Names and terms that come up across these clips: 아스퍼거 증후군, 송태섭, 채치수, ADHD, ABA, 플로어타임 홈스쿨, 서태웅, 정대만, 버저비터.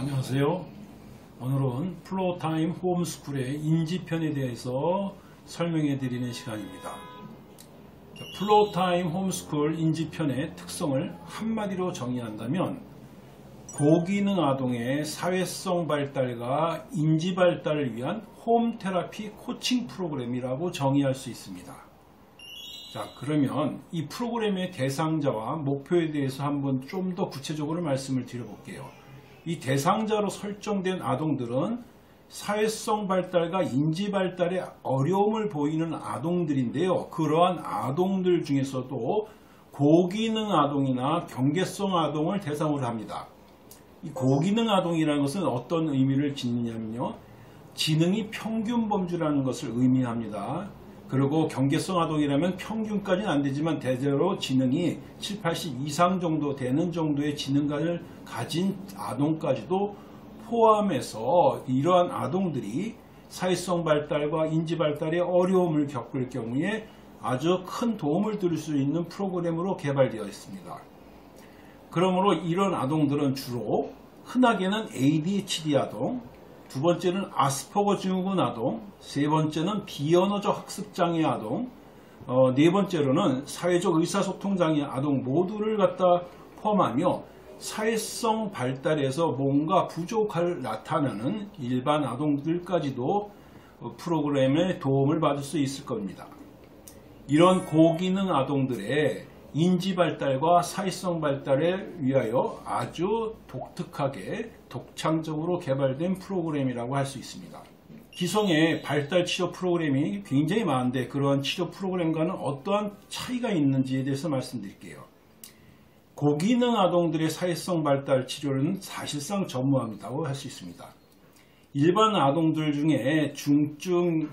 안녕하세요. 오늘은 플로어타임 홈스쿨의 인지편에 대해서 설명해 드리는 시간입니다. 플로어타임 홈스쿨 인지편의 특성을 한마디로 정의한다면 고기능 아동의 사회성 발달과 인지 발달을 위한 홈 테라피 코칭 프로그램이라고 정의할 수 있습니다. 자, 그러면 이 프로그램의 대상자와 목표에 대해서 한번 좀 더 구체적으로 말씀을 드려볼게요. 이 대상자로 설정된 아동들은 사회성 발달과 인지 발달에 어려움을 보이는 아동들인데요. 그러한 아동들 중에서도 고기능 아동이나 경계성 아동을 대상으로 합니다. 이 고기능 아동이라는 것은 어떤 의미를 지니냐면요, 지능이 평균 범주라는 것을 의미합니다. 그리고 경계성 아동이라면 평균까지는 안 되지만 대체로 지능이 7, 80 이상 정도 되는 정도의 지능을 가진 아동까지도 포함해서 이러한 아동들이 사회성 발달과 인지 발달에 어려움을 겪을 경우에 아주 큰 도움을 드릴 수 있는 프로그램으로 개발되어 있습니다. 그러므로 이런 아동들은 주로 흔하게는 ADHD 아동, 두 번째는 아스퍼거 증후군 아동, 세 번째는 비언어적 학습장애 아동, 네 번째로는 사회적 의사소통장애 아동 모두를 갖다 포함하며 사회성 발달에서 뭔가 부족을 나타내는 일반 아동들까지도 프로그램에 도움을 받을 수 있을 겁니다. 이런 고기능 아동들의 인지발달과 사회성 발달에 위하여 아주 독특하게 독창적으로 개발된 프로그램이라고 할 수 있습니다. 기성의 발달 치료 프로그램이 굉장히 많은데 그러한 치료 프로그램과는 어떠한 차이가 있는지에 대해서 말씀드릴게요. 고기능 아동들의 사회성 발달 치료는 사실상 전무하다고 할 수 있습니다. 일반 아동들 중에 중증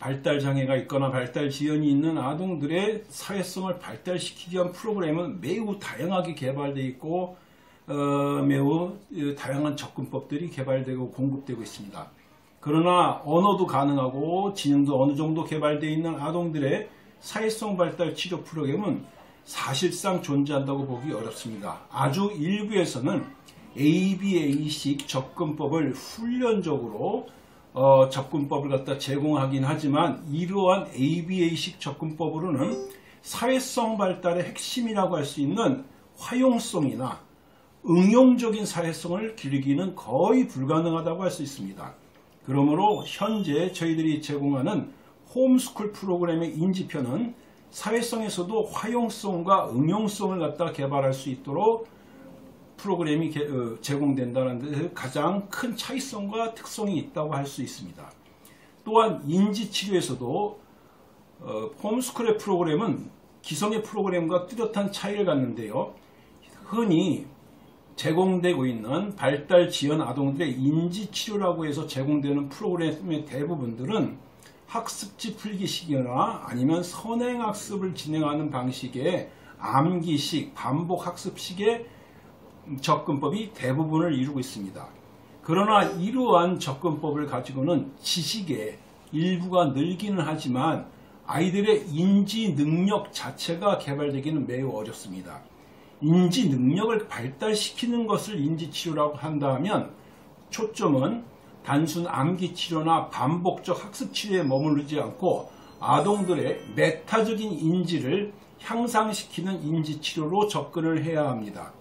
발달 장애가 있거나 발달 지연이 있는 아동들의 사회성을 발달시키기 위한 프로그램은 매우 다양하게 개발되어 있고 매우 다양한 접근법들이 개발되고 공급되고 있습니다. 그러나 언어도 가능하고 지능도 어느 정도 개발되어 있는 아동들의 사회성 발달 치료 프로그램은 사실상 존재한다고 보기 어렵습니다. 아주 일부에서는 ABA식 접근법을 훈련적으로 접근법을 갖다 제공하긴 하지만 이러한 ABA식 접근법으로는 사회성 발달의 핵심이라고 할 수 있는 활용성이나 응용적인 사회성을 기르기는 거의 불가능하다고 할 수 있습니다. 그러므로 현재 저희들이 제공하는 홈스쿨 프로그램의 인지편은 사회성에서도 활용성과 응용성을 갖다 개발할 수 있도록 프로그램이 제공된다는 데 가장 큰 차이성과 특성이 있다고 할 수 있습니다. 또한 인지치료에서도 홈스쿨의 프로그램은 기성의 프로그램과 뚜렷한 차이를 갖는데요. 흔히 제공되고 있는 발달 지연 아동들의 인지치료라고 해서 제공되는 프로그램의 대부분들은 학습지 풀기식이나 아니면 선행학습을 진행하는 방식의 암기식, 반복학습식의 접근법이 대부분을 이루고 있습니다. 그러나 이러한 접근법을 가지고는 지식의 일부가 늘기는 하지만 아이들의 인지 능력 자체가 개발되기는 매우 어렵습니다. 인지 능력을 발달시키는 것을 인지치료라고 한다면 초점은 단순 암기치료나 반복적 학습치료에 머무르지 않고 아동들의 메타적인 인지를 향상시키는 인지치료로 접근을 해야 합니다.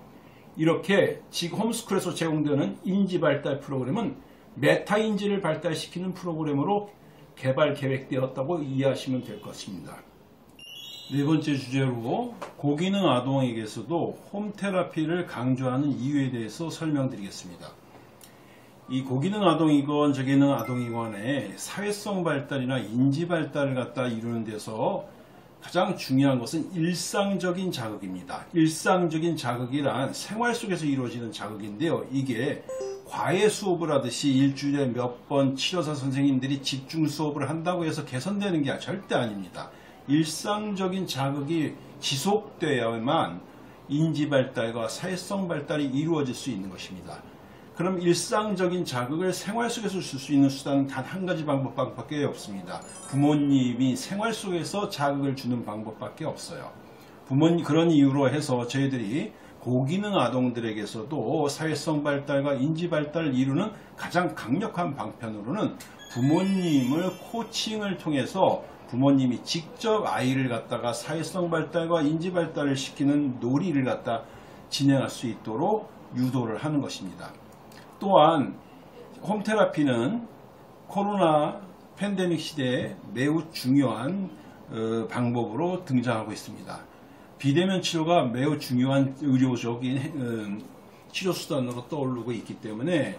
이렇게 지금 홈스쿨에서 제공되는 인지발달 프로그램은 메타인지를 발달시키는 프로그램으로 개발 계획되었다고 이해하시면 될 것입니다. 네 번째 주제로 고기능 아동에게서도 홈테라피를 강조하는 이유에 대해서 설명드리겠습니다. 이 고기능 아동이건 저기능 아동이건의 사회성 발달이나 인지발달을 갖다 이루는 데서 가장 중요한 것은 일상적인 자극입니다. 일상적인 자극이란 생활 속에서 이루어지는 자극인데요. 이게 과외 수업을 하듯이 일주일에 몇 번 치료사 선생님들이 집중 수업을 한다고 해서 개선되는 게 절대 아닙니다. 일상적인 자극이 지속되어야만 인지 발달과 사회성 발달이 이루어질 수 있는 것입니다. 그럼 일상적인 자극을 생활 속에서 줄 수 있는 수단은 단 한 가지 방법밖에 없습니다. 부모님이 생활 속에서 자극을 주는 방법밖에 없어요. 그런 이유로 해서 저희들이 고기능 아동들에게서도 사회성 발달과 인지 발달을 이루는 가장 강력한 방편으로는 부모님을 코칭을 통해서 부모님이 직접 아이를 갖다가 사회성 발달과 인지 발달을 시키는 놀이를 갖다 진행할 수 있도록 유도를 하는 것입니다. 또한 홈테라피는 코로나 팬데믹 시대에 매우 중요한 방법으로 등장하고 있습니다. 비대면 치료가 매우 중요한 의료적인 치료수단으로 떠오르고 있기 때문에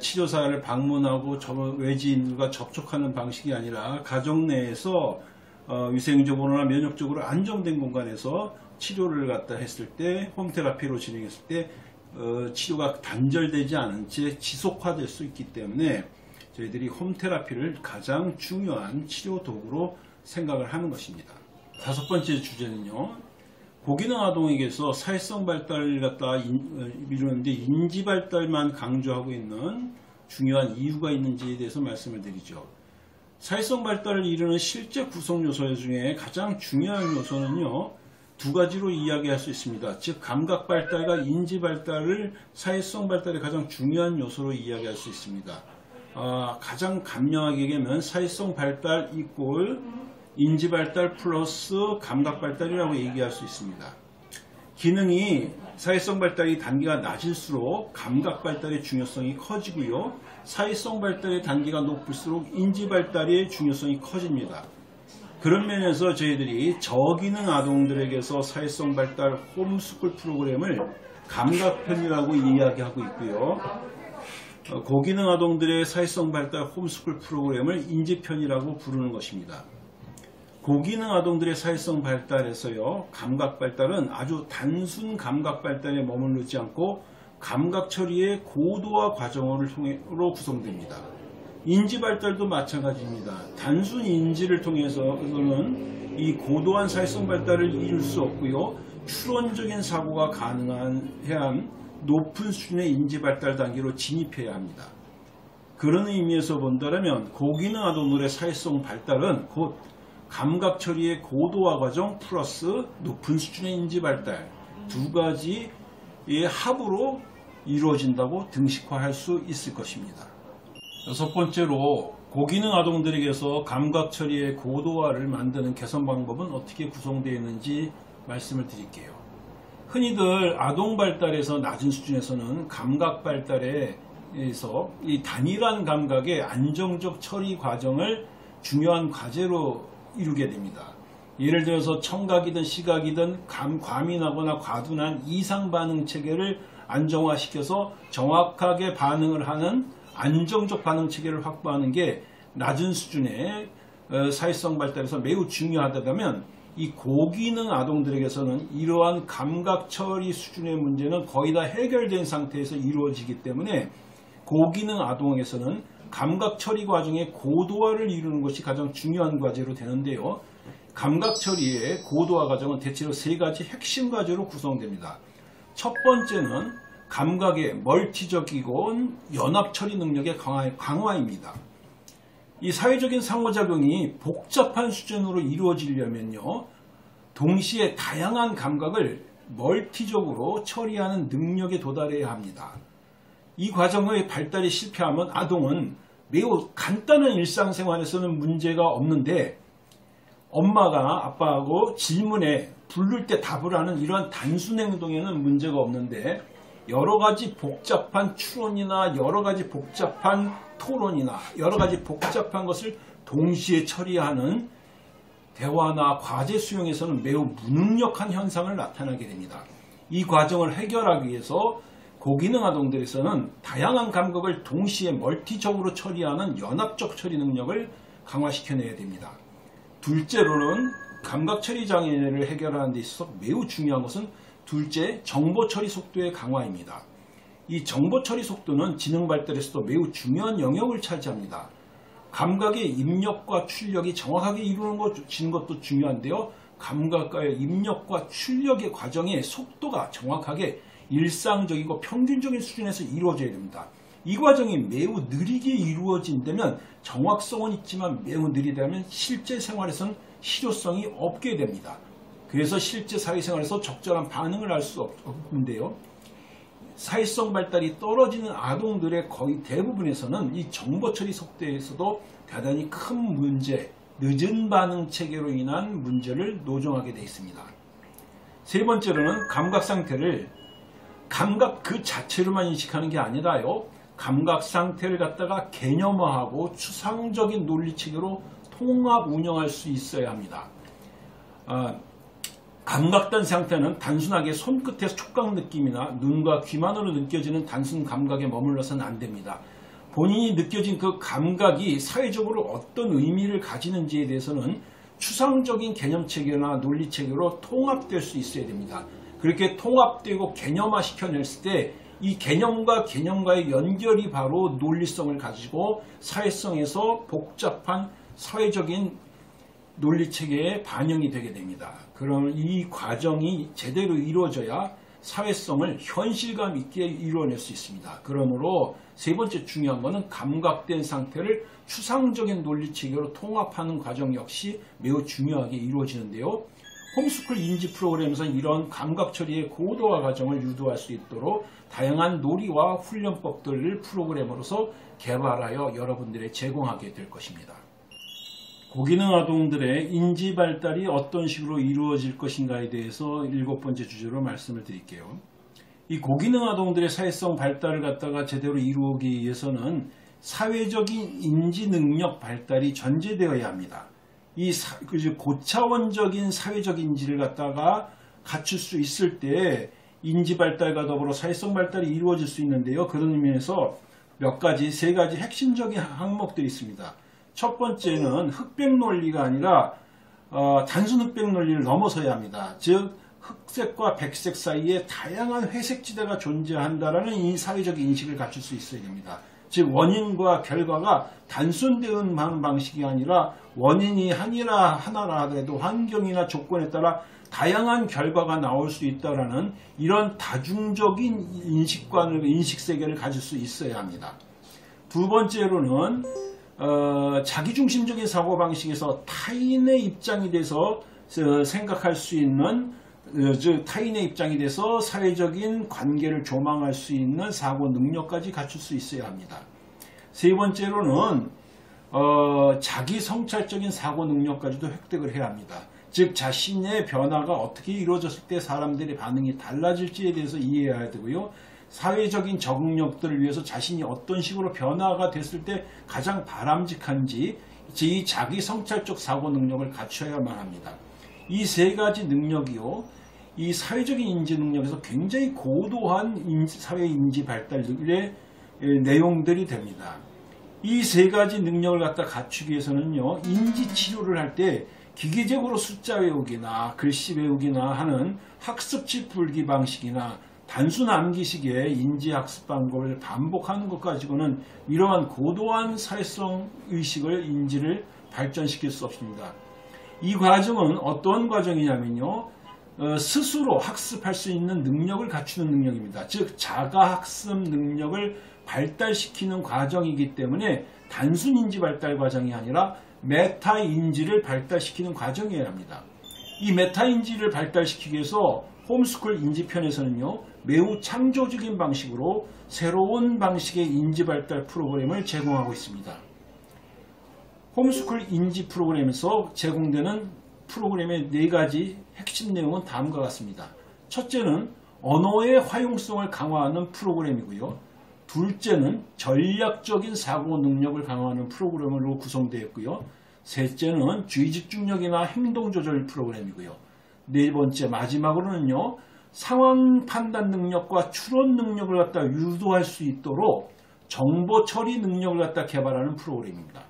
치료사를 방문하고 외지인과 접촉하는 방식이 아니라 가정 내에서 위생적으로나 면역적으로 안정된 공간에서 치료를 갖다 했을 때, 홈테라피로 진행했을 때 치료가 단절되지 않은 채 지속화될 수 있기 때문에 저희들이 홈테라피를 가장 중요한 치료 도구로 생각을 하는 것입니다. 5번째 주제는요, 고기능 아동에게서 사회성 발달을 갖다 이루는데 인지 발달만 강조하고 있는 중요한 이유가 있는지에 대해서 말씀을 드리죠. 사회성 발달을 이루는 실제 구성 요소 중에 가장 중요한 요소는요, 2가지로 이야기할 수 있습니다. 즉, 감각 발달과 인지 발달을 사회성 발달의 가장 중요한 요소로 이야기할 수 있습니다. 가장 간명하게 얘기하면 사회성 발달 이꼴 인지 발달 플러스 감각 발달이라고 얘기할 수 있습니다. 기능이 사회성 발달이 단계가 낮을수록 감각 발달의 중요성이 커지고요. 사회성 발달의 단계가 높을수록 인지 발달의 중요성이 커집니다. 그런 면에서 저희들이 저기능 아동들에게서 사회성 발달 홈스쿨 프로그램을 감각편이라고 이야기하고 있고요. 고기능 아동들의 사회성 발달 홈스쿨 프로그램을 인지편이라고 부르는 것입니다. 고기능 아동들의 사회성 발달에서요, 감각 발달은 아주 단순 감각 발달에 머무르지 않고 감각 처리의 고도화 과정을 통해로 구성됩니다. 인지 발달도 마찬가지입니다. 단순 인지를 통해서는 이 고도한 사회성 발달을 이룰 수 없고요. 추론적인 사고가 가능해야 한 높은 수준의 인지 발달 단계로 진입해야 합니다. 그런 의미에서 본다면 고기능 아동들의 사회성 발달은 곧 감각 처리의 고도화 과정 플러스 높은 수준의 인지 발달 2가지의 합으로 이루어진다고 등식화할 수 있을 것입니다. 6번째로 고기능 아동들에게서 감각 처리의 고도화를 만드는 개선 방법은 어떻게 구성되어 있는지 말씀을 드릴게요. 흔히들 아동 발달에서 낮은 수준에서는 감각 발달에서 이 단일한 감각의 안정적 처리 과정을 중요한 과제로 이루게 됩니다. 예를 들어서 청각이든 시각이든 과민하거나 과둔한 이상 반응 체계를 안정화시켜서 정확하게 반응을 하는 안정적 반응 체계를 확보하는 게 낮은 수준의 사회성 발달에서 매우 중요하다면 이 고기능 아동들에게서는 이러한 감각 처리 수준의 문제는 거의 다 해결된 상태에서 이루어지기 때문에 고기능 아동에서는 감각 처리 과정의 고도화를 이루는 것이 가장 중요한 과제로 되는데요. 감각 처리의 고도화 과정은 대체로 3가지 핵심 과제로 구성됩니다. 첫 번째는 감각의 멀티적이고 연합 처리 능력의 강화입니다. 이 사회적인 상호작용이 복잡한 수준으로 이루어지려면요, 동시에 다양한 감각을 멀티적으로 처리하는 능력에 도달해야 합니다. 이 과정의 발달이 실패하면 아동은 매우 간단한 일상생활에서는 문제가 없는데 엄마가 아빠하고 질문에 부를 때 답을 하는 이러한 단순 행동에는 문제가 없는데 여러가지 복잡한 추론이나 여러가지 복잡한 토론이나 여러가지 복잡한 것을 동시에 처리하는 대화나 과제 수용에서는 매우 무능력한 현상을 나타나게 됩니다. 이 과정을 해결하기 위해서 고기능 아동들에서는 다양한 감각을 동시에 멀티적으로 처리하는 연합적 처리 능력을 강화시켜내야 됩니다. 둘째로는 감각 처리 장애를 해결하는 데 있어서 매우 중요한 것은 둘째, 정보 처리 속도의 강화입니다. 이 정보 처리 속도는 지능 발달에서도 매우 중요한 영역을 차지합니다. 감각의 입력과 출력이 정확하게 이루어지는 것도 중요한데요. 감각과의 입력과 출력의 과정의 속도가 정확하게 일상적이고 평균적인 수준에서 이루어져야 됩니다. 이 과정이 매우 느리게 이루어진다면 정확성은 있지만 매우 느리다면 실제 생활에서는 실효성이 없게 됩니다. 그래서 실제 사회생활에서 적절한 반응을 할 수 없는데요. 사회성 발달이 떨어지는 아동들의 거의 대부분에서는 이 정보 처리 속도에서도 대단히 큰 문제, 늦은 반응 체계로 인한 문제를 노정하게 되어 있습니다. 세 번째로는 감각 상태를 감각 그 자체로만 인식하는 게 아니라요. 감각 상태를 갖다가 개념화하고 추상적인 논리 체계로 통합 운영할 수 있어야 합니다. 감각단 상태는 단순하게 손끝에서 촉각 느낌이나 눈과 귀만으로 느껴지는 단순 감각에 머물러서는 안 됩니다. 본인이 느껴진 그 감각이 사회적으로 어떤 의미를 가지는지에 대해서는 추상적인 개념체계나 논리체계로 통합될 수 있어야 됩니다. 그렇게 통합되고 개념화시켜냈을 때 이 개념과 개념과의 연결이 바로 논리성을 가지고 사회성에서 복잡한 사회적인 논리체계에 반영이 되게 됩니다. 그럼 이 과정이 제대로 이루어져야 사회성을 현실감 있게 이루어낼 수 있습니다. 그러므로 세 번째 중요한 것은 감각된 상태를 추상적인 논리체계로 통합하는 과정 역시 매우 중요하게 이루어지는데요. 홈스쿨 인지 프로그램에서는 이런 감각 처리의 고도화 과정을 유도할 수 있도록 다양한 놀이와 훈련법들을 프로그램으로서 개발하여 여러분들에게 제공하게 될 것입니다. 고기능 아동들의 인지 발달이 어떤 식으로 이루어질 것인가에 대해서 7번째 주제로 말씀을 드릴게요. 이 고기능 아동들의 사회성 발달을 갖다가 제대로 이루기 위해서는 사회적인 인지 능력 발달이 전제되어야 합니다. 이 고차원적인 사회적 인지를 갖다가 갖출 수 있을 때 인지 발달과 더불어 사회성 발달이 이루어질 수 있는데요. 그런 의미에서 세 가지 핵심적인 항목들이 있습니다. 첫 번째는 흑백 논리가 아니라 단순 흑백 논리를 넘어서야 합니다. 즉 흑색과 백색 사이에 다양한 회색지대가 존재한다라는 이 사회적 인식을 갖출 수 있어야 됩니다. 즉 원인과 결과가 단순 대응하는 방식이 아니라 원인이 한이나 하나라 하더라도 환경이나 조건에 따라 다양한 결과가 나올 수 있다라는 이런 다중적인 인식관을 인식세계를 가질 수 있어야 합니다. 두 번째로는 자기중심적인 사고방식에서 타인의 입장이 돼서 생각할 수 있는 즉 타인의 입장이 돼서 사회적인 관계를 조망할 수 있는 사고 능력까지 갖출 수 있어야 합니다. 세 번째로는 자기 성찰적인 사고 능력까지도 획득을 해야 합니다. 즉 자신의 변화가 어떻게 이루어졌을 때 사람들의 반응이 달라질지에 대해서 이해해야 되고요. 사회적인 적응력들을 위해서 자신이 어떤 식으로 변화가 됐을 때 가장 바람직한지 이 자기 성찰적 사고 능력을 갖춰야만 합니다. 이 세 가지 능력이요. 이 사회적인 인지 능력에서 굉장히 고도한 사회 인지 발달의 내용들이 됩니다. 이 세 가지 능력을 갖다 갖추기 위해서는요. 인지 치료를 할 때 기계적으로 숫자 외우기나 글씨 외우기나 하는 학습지 풀기 방식이나 단순 암기식의 인지학습 방법을 반복하는 것 가지고는 이러한 고도한 사회성 의식을 인지를 발전시킬 수 없습니다. 이 과정은 어떤 과정이냐면요. 스스로 학습할 수 있는 능력을 갖추는 능력입니다. 즉 자가학습 능력을 발달시키는 과정이기 때문에 단순 인지 발달 과정이 아니라 메타 인지를 발달시키는 과정이어야 합니다. 이 메타 인지를 발달시키기 위해서 홈스쿨 인지편에서는요. 매우 창조적인 방식으로 새로운 방식의 인지 발달 프로그램을 제공하고 있습니다. 홈스쿨 인지 프로그램에서 제공되는 프로그램의 4가지 핵심 내용은 다음과 같습니다. 첫째는 언어의 활용성을 강화하는 프로그램이고요. 둘째는 전략적인 사고 능력을 강화하는 프로그램으로 구성되어 있고요. 셋째는 주의 집중력이나 행동 조절 프로그램이고요. 네 번째 마지막으로는요. 상황 판단 능력과 추론 능력을 갖다 유도할 수 있도록 정보 처리 능력을 갖다 개발하는 프로그램입니다.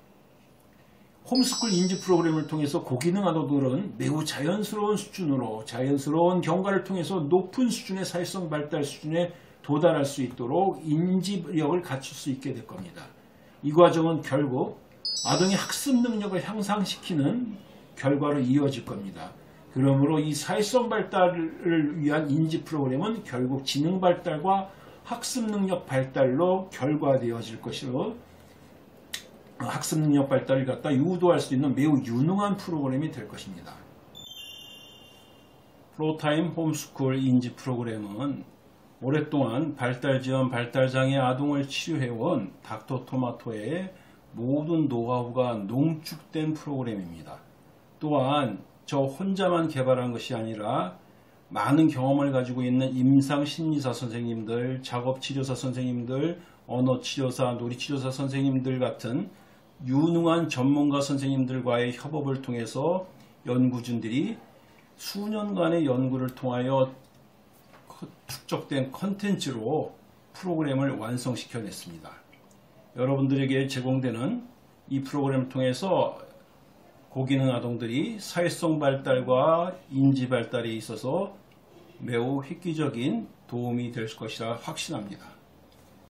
홈스쿨 인지 프로그램을 통해서 고기능 아동들은 매우 자연스러운 수준으로 자연스러운 경과를 통해서 높은 수준의 사회성 발달 수준에 도달할 수 있도록 인지력을 갖출 수 있게 될 겁니다. 이 과정은 결국 아동의 학습 능력을 향상시키는 결과로 이어질 겁니다. 그러므로 이 사회성 발달을 위한 인지 프로그램은 결국 지능 발달과 학습 능력 발달로 결과되어질 것이로 학습 능력 발달을 갖다 유도할 수 있는 매우 유능한 프로그램이 될 것입니다. 플로어타임 홈스쿨 인지 프로그램은 오랫동안 발달지연 발달장애 아동을 치료해온 닥터토마토의 모든 노하우가 농축된 프로그램입니다. 또한 저 혼자만 개발한 것이 아니라 많은 경험을 가지고 있는 임상심리사 선생님들, 작업치료사 선생님들, 언어치료사, 놀이치료사 선생님들 같은 유능한 전문가 선생님들과의 협업을 통해서 연구진들이 수년간의 연구를 통하여 축적된 컨텐츠로 프로그램을 완성시켜냈습니다. 여러분들에게 제공되는 이 프로그램을 통해서 고기능 아동들이 사회성 발달과 인지 발달에 있어서 매우 획기적인 도움이 될 것이라 확신합니다.